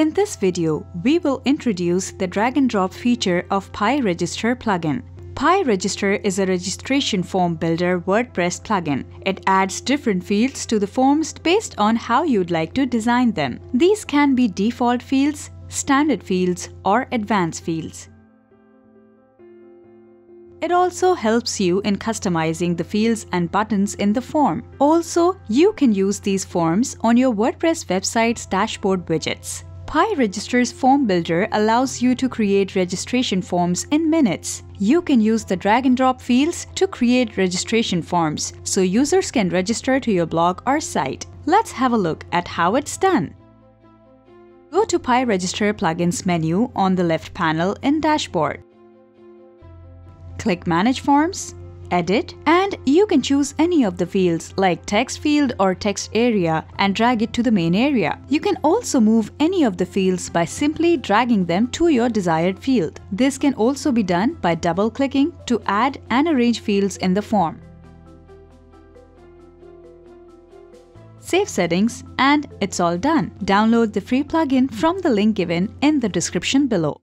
In this video, we will introduce the drag and drop feature of Pie Register plugin. Pie Register is a registration form builder WordPress plugin. It adds different fields to the forms based on how you'd like to design them. These can be default fields, standard fields, or advanced fields. It also helps you in customizing the fields and buttons in the form. Also, you can use these forms on your WordPress website's dashboard widgets. Pie Register's form builder allows you to create registration forms in minutes. You can use the drag and drop fields to create registration forms, so users can register to your blog or site. Let's have a look at how it's done. Go to Pie Register plugins menu on the left panel in Dashboard. Click Manage Forms, Edit, and you can choose any of the fields like text field or text area and drag it to the main area. You can also move any of the fields by simply dragging them to your desired field. This can also be done by double-clicking to add and arrange fields in the form. Save settings and it's all done. Download the free plugin from the link given in the description below.